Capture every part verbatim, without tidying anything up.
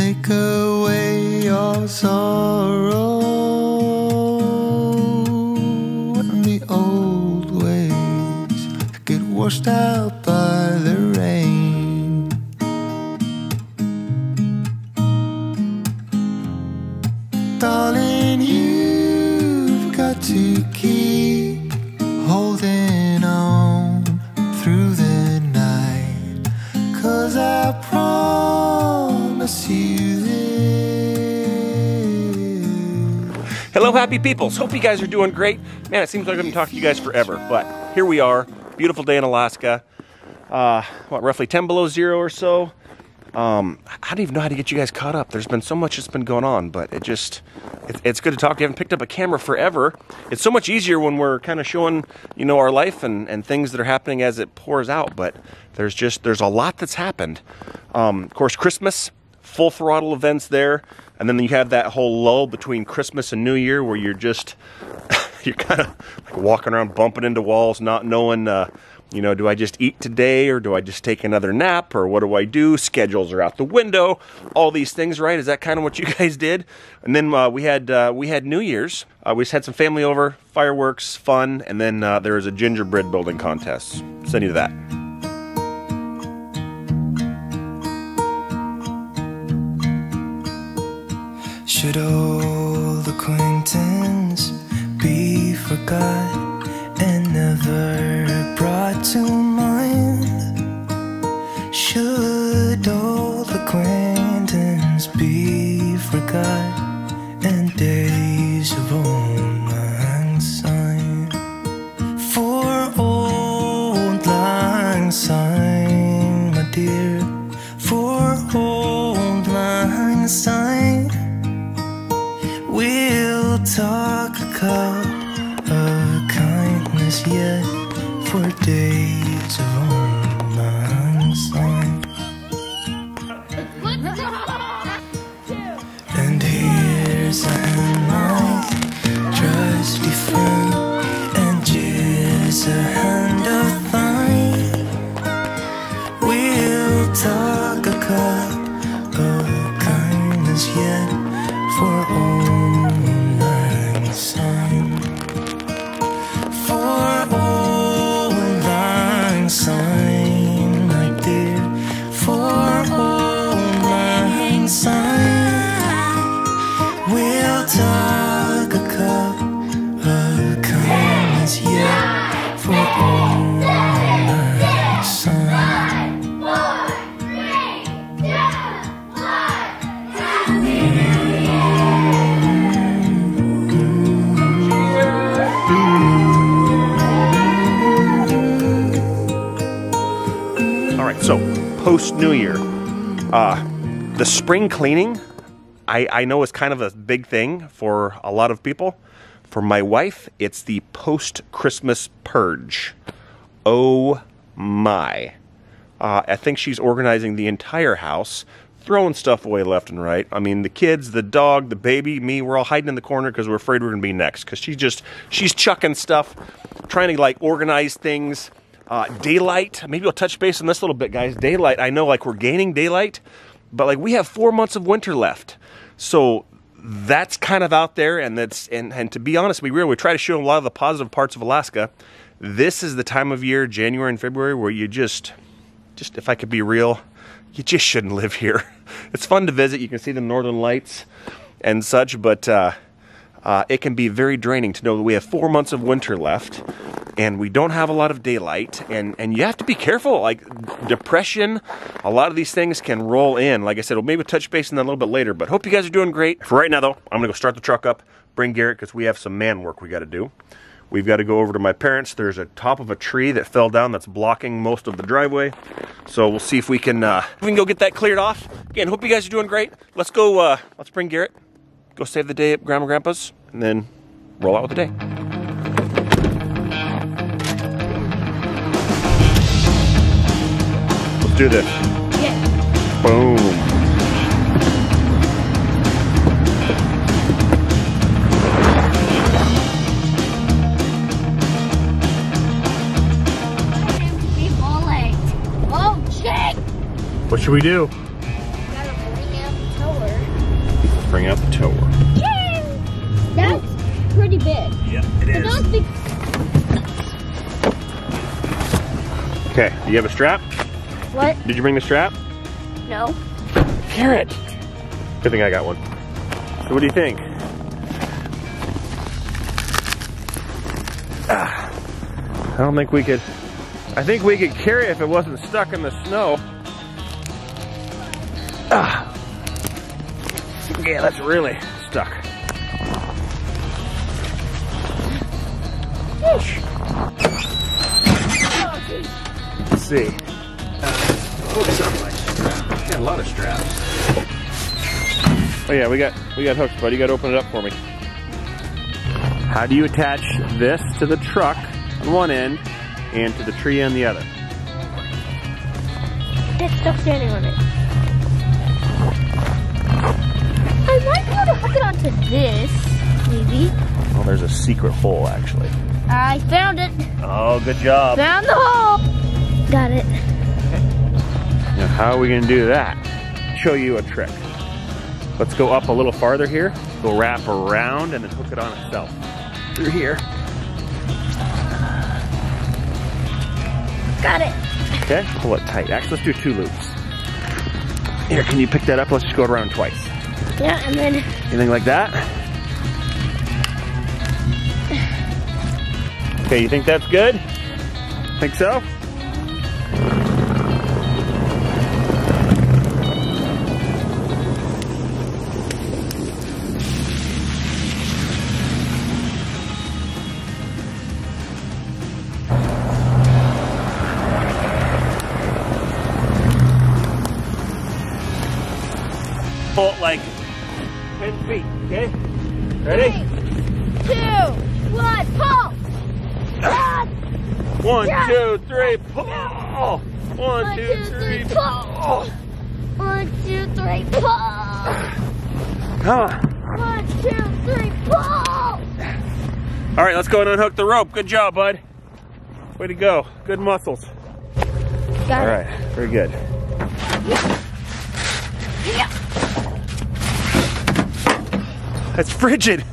take away your sorrow and the old ways get washed out by the rain. Darling, you've got to keep holding on through the night, 'cause I promise you this. Hello, happy peoples. Hope you guys are doing great. Man, it seems like I've been talking to you guys forever, but here we are. Beautiful day in Alaska. Uh, what, roughly ten below zero or so. Um, I don't even know how to get you guys caught up. There's been so much that's been going on, but it just, it, it's good to talk. You haven't picked up a camera forever. It's so much easier when we're kind of showing, you know, our life and, and things that are happening as it pours out, but there's just, there's a lot that's happened. Um, of course, Christmas, full throttle events there. And then you have that whole lull between Christmas and New Year where you're just, you're kind of like walking around, bumping into walls, not knowing, uh, you know, do I just eat today or do I just take another nap or what do I do? Schedules are out the window. All these things, right? Is that kind of what you guys did? And then uh, we had uh, we had New Year's. Uh, we just had some family over, fireworks, fun, and then uh, there was a gingerbread building contest. Send you to that. Should old acquaintance be forgot and never brought to mind? Should old acquaintance be forgot and days of old unsigned? For old lang syne, my dear, for old lang syne, we'll talk a cup of kindness yet for days of old lang syne. And here's a my trusty friend, and here's a hand of thine. We'll talk a cup of kindness yet for old lang syne. For old lang syne, my dear, for old lang syne, we'll talk a cup of kindness yet for old lang syne. So, post-New Year, uh, the spring cleaning, I, I know is kind of a big thing for a lot of people. For my wife, it's the post-Christmas purge. Oh my. Uh, I think she's organizing the entire house, throwing stuff away left and right. I mean, the kids, the dog, the baby, me, we're all hiding in the corner because we're afraid we're going to be next. Because she's just, she's chucking stuff, trying to like organize things. Uh, daylight, maybe I'll touch base on this a little bit, guys. Daylight, I know like we're gaining daylight, but like we have four months of winter left. So that's kind of out there, and that's and, and to be honest, we really we try to show a lot of the positive parts of Alaska. This is the time of year, January and February, where you just, just if I could be real, you just shouldn't live here. It's fun to visit, you can see the northern lights and such, but uh, uh, it can be very draining to know that we have four months of winter left. And we don't have a lot of daylight, and, and you have to be careful. Like depression, a lot of these things can roll in. Like I said, we'll maybe touch base on that a little bit later, but hope you guys are doing great. For right now though, I'm gonna go start the truck up, bring Garrett, because we have some man work we gotta do. We've gotta go over to my parents. There's a top of a tree that fell down that's blocking most of the driveway. So we'll see if we can uh, we can go get that cleared off. Again, hope you guys are doing great. Let's go, uh, let's bring Garrett, go save the day at Grandma and Grandpa's, and then roll out with the day. Do this. Yeah. Boom. Oh, shit! What should we do? Gotta bring out the toy. out the tower. Yay! That's Ooh. pretty big. Yep, it is. But that's big. Okay, do you have a strap? What? Did you bring the strap? No. Garrett! Good thing I got one. So what do you think? Ah, I don't think we could... I think we could carry it if it wasn't stuck in the snow. Ah. Yeah, that's really stuck. Whoosh. Let's see. Hooks up my strap. Got a lot of straps. Oh yeah, we got we got hooks, buddy. You got to open it up for me. How do you attach this to the truck on one end and to the tree on the other? It's stuck standing on it. I might be able to hook it onto this, maybe. Well, there's a secret hole, actually. I found it. Oh, good job. Found the hole. Got it. Okay. Now, how are we going to do that? Show you a trick. Let's go up a little farther here. We'll wrap around and then hook it on itself. Through here. Got it. Okay, pull it tight. Actually, let's do two loops. Here, can you pick that up? Let's just go around twice. Yeah, and then... Anything like that? Okay, you think that's good? Think so? Bolt like... ten feet, okay? Ready? Three, two, one, pull! Ah! One, yeah. two, three, pull! One, one two, two, three, pull! pull. One, two, three, pull! Come on. One, two, three, pull! All right, let's go and unhook the rope. Good job, bud. Way to go. Good muscles. Got All it. right, very good. Yeah. That's frigid.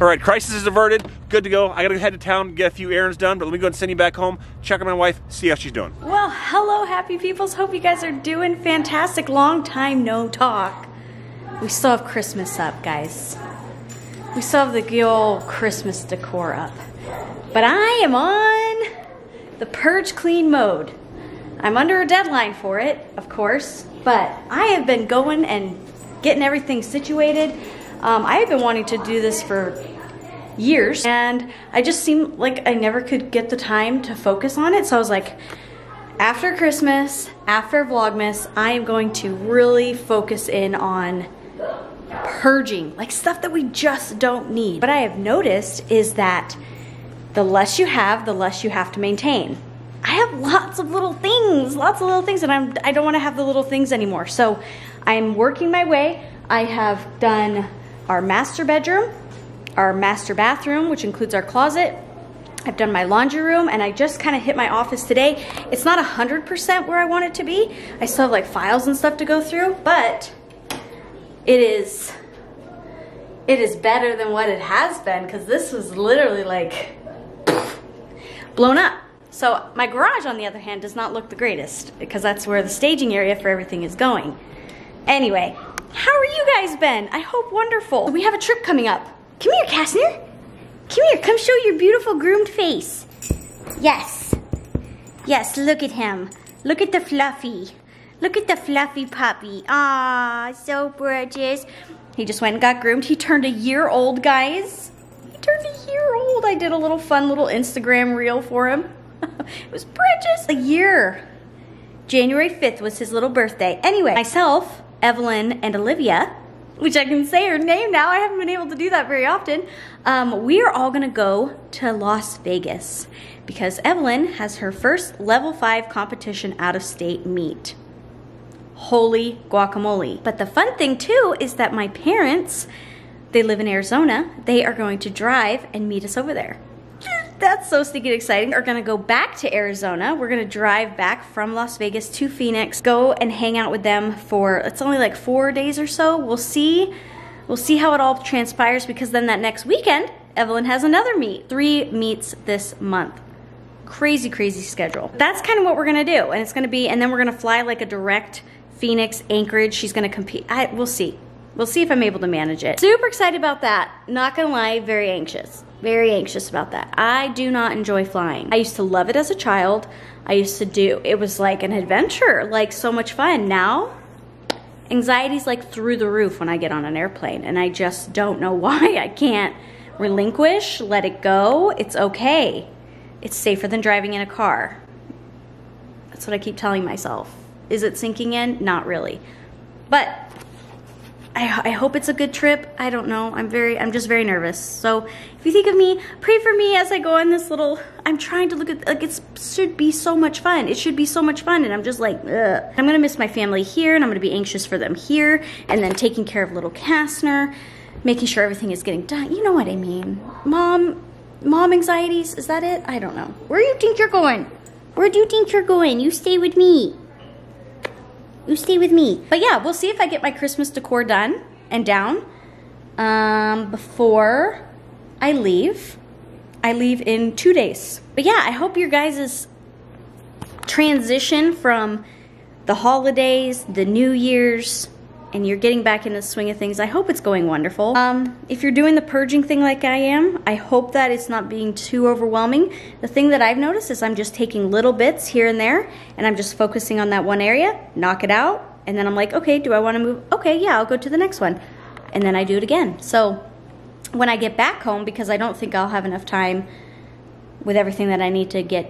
All right, crisis is averted. Good to go. I gotta head to town, get a few errands done, but let me go and send you back home, check on my wife, see how she's doing. Well, hello, happy peoples. Hope you guys are doing fantastic. Long time no talk. We still have Christmas up, guys. We still have the good old Christmas decor up. But I am on the purge clean mode. I'm under a deadline for it, of course, but I have been going and getting everything situated. Um, I have been wanting to do this for years, and I just seemed like I never could get the time to focus on it. So I was like, after Christmas, after Vlogmas, I am going to really focus in on purging, like stuff that we just don't need. What I have noticed is that the less you have, the less you have to maintain. I have lots of little things, lots of little things, and I'm, I don't want to have the little things anymore. So I'm working my way. I have done our master bedroom, our master bathroom, which includes our closet. I've done my laundry room, and I just kind of hit my office today. It's not one hundred percent where I want it to be. I still have like files and stuff to go through, but it is, it is better than what it has been, because this was literally like blown up. So my garage, on the other hand, does not look the greatest, because that's where the staging area for everything is going. Anyway. How are you guys been? I hope wonderful. We have a trip coming up. Come here, Kastner. Come here, come show your beautiful groomed face. Yes. Yes, look at him. Look at the fluffy. Look at the fluffy puppy. Aw, so gorgeous. He just went and got groomed. He turned a year old, guys. He turned a year old. I did a little fun little Instagram reel for him. It was precious. A year. January fifth was his little birthday. Anyway, myself, Evelyn, and Olivia, which I can say her name now, I haven't been able to do that very often, um, we are all gonna go to Las Vegas because Evelyn has her first level five competition out of state meet. Holy guacamole. But the fun thing too is that my parents, they live in Arizona, they are going to drive and meet us over there. That's so stinking exciting. We're gonna go back to Arizona. We're gonna drive back from Las Vegas to Phoenix, go and hang out with them for, it's only like four days or so. We'll see We'll see how it all transpires, because then that next weekend, Evelyn has another meet. Three meets this month. Crazy, crazy schedule. That's kind of what we're gonna do, and it's gonna be, and then we're gonna fly like a direct Phoenix, Anchorage. She's gonna compete. I, we'll see. We'll see if I'm able to manage it. Super excited about that. Not gonna lie, very anxious. Very anxious about that. I do not enjoy flying. I used to love it as a child. I used to do, it was like an adventure, like so much fun. Now, anxiety's like through the roof when I get on an airplane, and I just don't know why. I can't relinquish, let it go. It's okay. It's safer than driving in a car. That's what I keep telling myself. Is it sinking in? Not really. But I, I hope it's a good trip. I don't know. I'm very, I'm just very nervous. So if you think of me, pray for me as I go on this little, I'm trying to look at, like, it should be so much fun. It should be so much fun. And I'm just like, ugh. I'm gonna miss my family here, and I'm gonna be anxious for them here, and then taking care of little Kastner, making sure everything is getting done. You know what I mean? Mom, mom anxieties, is that it? I don't know. Where do you think you're going? Where do you think you're going? You stay with me. You stay with me. But yeah, we'll see if I get my Christmas decor done and down um, before I leave. I leave in two days. But yeah, I hope your guys' transition from the holidays, the New Year's, and you're getting back in the swing of things, I hope it's going wonderful. Um, if you're doing the purging thing like I am, I hope that it's not being too overwhelming. The thing that I've noticed is I'm just taking little bits here and there, and I'm just focusing on that one area, knock it out, and then I'm like, okay, do I wanna move? Okay, yeah, I'll go to the next one. And then I do it again. So when I get back home, because I don't think I'll have enough time with everything that I need to get,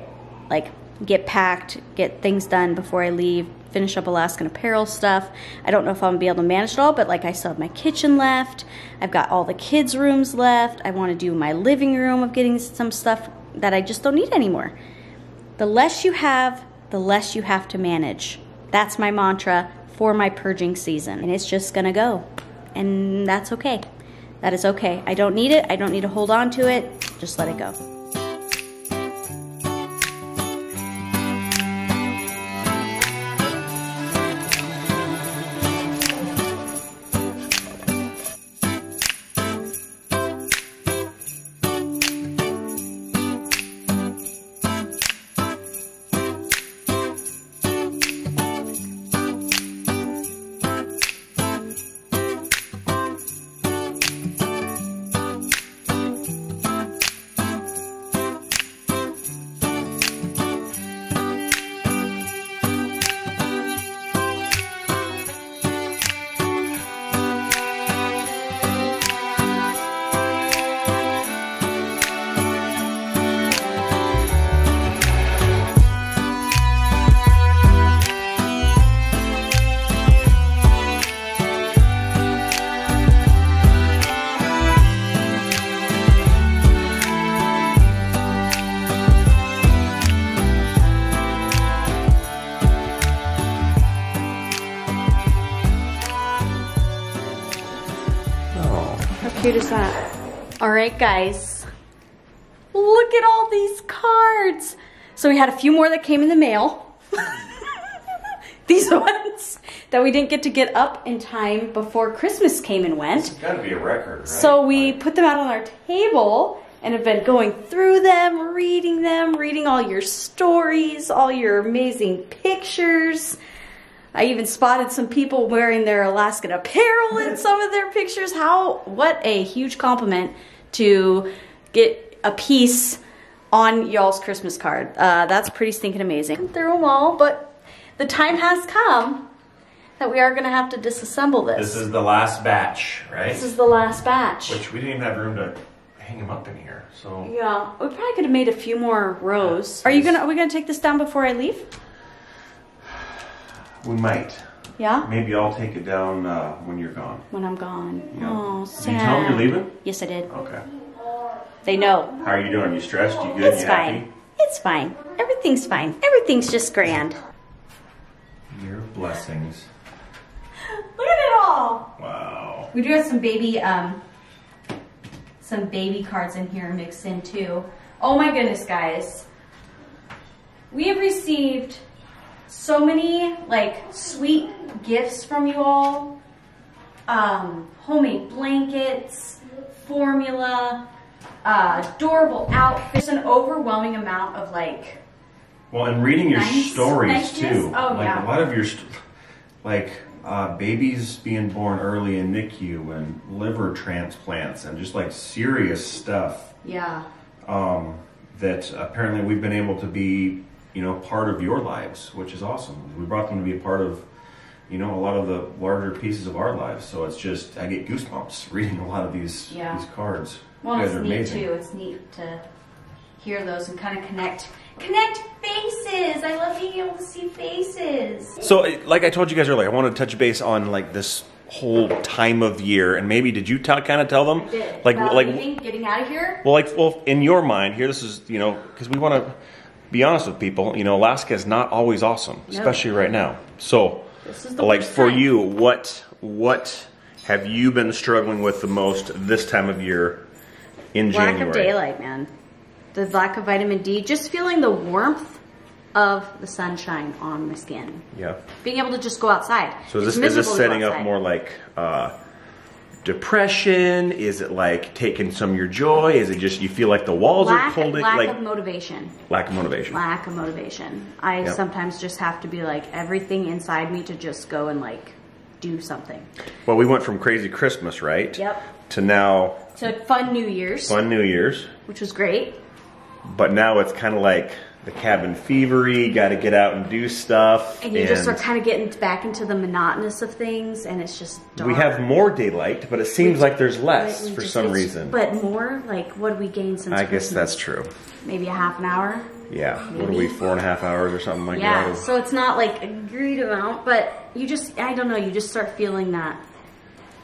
like, get packed, get things done before I leave, finish up Alaskan apparel stuff. I don't know if I'm gonna be able to manage it all, but like I still have my kitchen left. I've got all the kids' rooms left. I wanna do my living room of getting some stuff that I just don't need anymore. The less you have, the less you have to manage. That's my mantra for my purging season. And it's just gonna go. And that's okay. That is okay. I don't need it. I don't need to hold on to it. Just let it go. Cute as that. All right, guys, look at all these cards. So we had a few more that came in the mail. These ones that we didn't get to get up in time before Christmas came and went. It's gotta be a record, right? So we put them out on our table and have been going through them, reading them, reading all your stories, all your amazing pictures. I even spotted some people wearing their Alaskan apparel in some of their pictures. How, what a huge compliment to get a piece on y'all's Christmas card. Uh, that's pretty stinking amazing. Went through them all, but the time has come that we are gonna have to disassemble this. This is the last batch, right? This is the last batch. Which we didn't even have room to hang them up in here, so. Yeah, we probably could have made a few more rows. Are you gonna, are we gonna take this down before I leave? We might. Yeah? Maybe I'll take it down uh, when you're gone. When I'm gone. Yeah. Oh, sad. Did you tell them you're leaving? Yes, I did. Okay. They know. How are you doing? You stressed? You good? It's you fine. Happy? It's fine. Everything's fine. Everything's just grand. Your blessings. Look at it all. Wow. We do have some baby, um, some baby cards in here mixed in too. Oh my goodness, guys. We have received so many like sweet gifts from you all. um, homemade blankets, formula, uh, adorable outfits, an overwhelming amount of like. Well, and reading your nice, stories nice too. Oh, like yeah. A lot of your, st like uh, babies being born early in N I C U and liver transplants and just like serious stuff. Yeah. Um, that apparently we've been able to be, you know, part of your lives, which is awesome. We brought them to be a part of, you know, a lot of the larger pieces of our lives. So it's just, I get goosebumps reading a lot of these, yeah. these cards. Well, it's neat too. It's neat to hear those and kind of connect, connect faces. I love being able to see faces. So like I told you guys earlier, I want to touch base on like this whole time of year, and maybe did you t kind of tell them I did. like About like leaving, getting out of here? Well, like well, in your mind here, this is, you know, because we want to be honest with people. You know, Alaska is not always awesome, no. especially right now. So, this is the like for time. you, what what have you been struggling with the most this time of year in lack January? Lack of daylight, man. The lack of vitamin D. Just feeling the warmth of the sunshine on my skin. Yeah. Being able to just go outside. So is this, is this setting up more like uh, depression? Is it like taking some of your joy? Is it just you feel like the walls lack, are cold? Lack like, of motivation. Lack of motivation. Lack of motivation. I yep. sometimes just have to be like everything inside me to just go and like do something. Well, we went from crazy Christmas, right? Yep. To now. So fun New Year's. Fun New Year's. Which was great. But now it's kind of like the cabin fevery, got to get out and do stuff. And you and just are kind of getting back into the monotonous of things, and it's just dark. We have more daylight, but it seems we, like there's less for just, some reason. But more? Like, what do we gain since I Christmas? guess that's true. Maybe a half an hour? Yeah. Maybe. What are we, four and a half hours or something like yeah, that? Yeah, so it's not like a great amount, but you just, I don't know, you just start feeling that.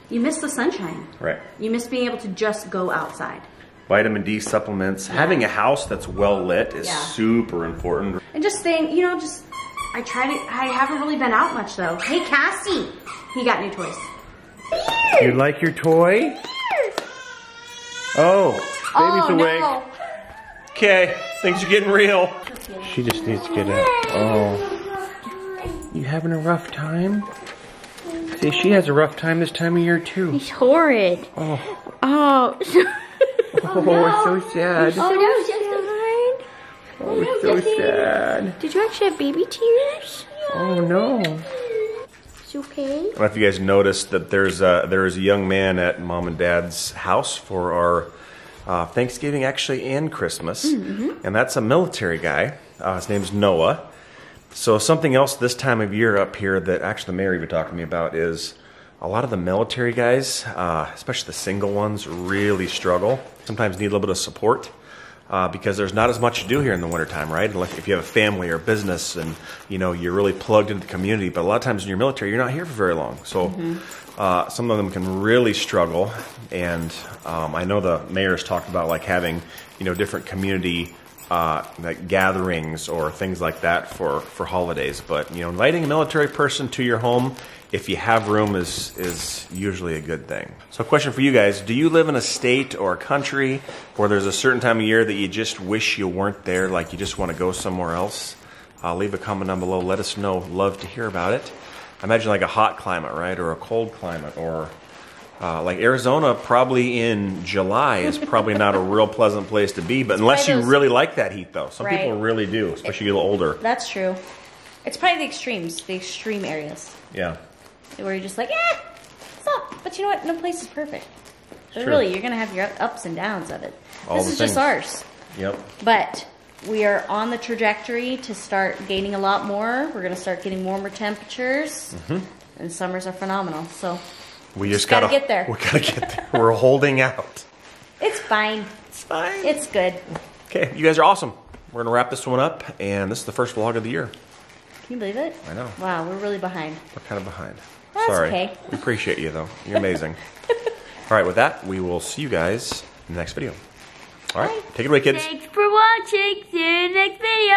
You miss the sunshine. Right. You miss being able to just go outside. Vitamin D supplements. Yeah. Having a house that's well lit is yeah. super important. And just saying, you know, just, I try to, I haven't really been out much though. Hey, Cassie, he got new toys. You like your toy? Beers. Oh, baby's oh, awake. No. Okay, things are getting real. She just needs to get out. Oh. You having a rough time? See, she has a rough time this time of year too. He's horrid. Oh. Oh. Oh, no. We're so sad. Oh, no, oh, we're so sad. Did you actually have baby tears? Oh, no. It's okay. I don't know if you guys noticed that there's a, there is a young man at Mom and Dad's house for our uh, Thanksgiving, actually, and Christmas. Mm-hmm. And that's a military guy. Uh, his name's Noah. So something else this time of year up here that actually Mary was talking to me about is a lot of the military guys, uh, especially the single ones, really struggle. Sometimes need a little bit of support uh, because there's not as much to do here in the wintertime, right? Like if you have a family or a business and, you know, you're really plugged into the community. But a lot of times in your military, you're not here for very long. So mm-hmm. uh, some of them can really struggle. And um, I know the mayor's talked about like having, you know, different community uh, like gatherings or things like that for, for holidays. But, you know, inviting a military person to your home if you have room is is usually a good thing. So a question for you guys, do you live in a state or a country where there's a certain time of year that you just wish you weren't there, like you just want to go somewhere else? Uh, leave a comment down below, let us know, love to hear about it. Imagine like a hot climate, right, or a cold climate, or uh, like Arizona probably in July is probably not a real pleasant place to be, but unless you really like that heat though. Some right. people really do, especially it, a little older. That's true. It's probably the extremes, the extreme areas. Yeah. Where you're just like, eh, what's up? But you know what? No place is perfect. But True. really, you're going to have your ups and downs of it. All this is things. just ours. Yep. But we are on the trajectory to start gaining a lot more. We're going to start getting warmer temperatures. Mm-hmm. And summers are phenomenal. So we just, just got to get there. We got to get there. We're holding out. It's fine. It's fine. It's good. Okay. You guys are awesome. We're going to wrap this one up. And this is the first vlog of the year. Can you believe it? I know. Wow. We're really behind. We're kind of behind. That's Sorry. Okay. We appreciate you, though. You're amazing. All right, with that, we will see you guys in the next video. All right, Bye. Take it away, kids. Thanks for watching. See you in the next video.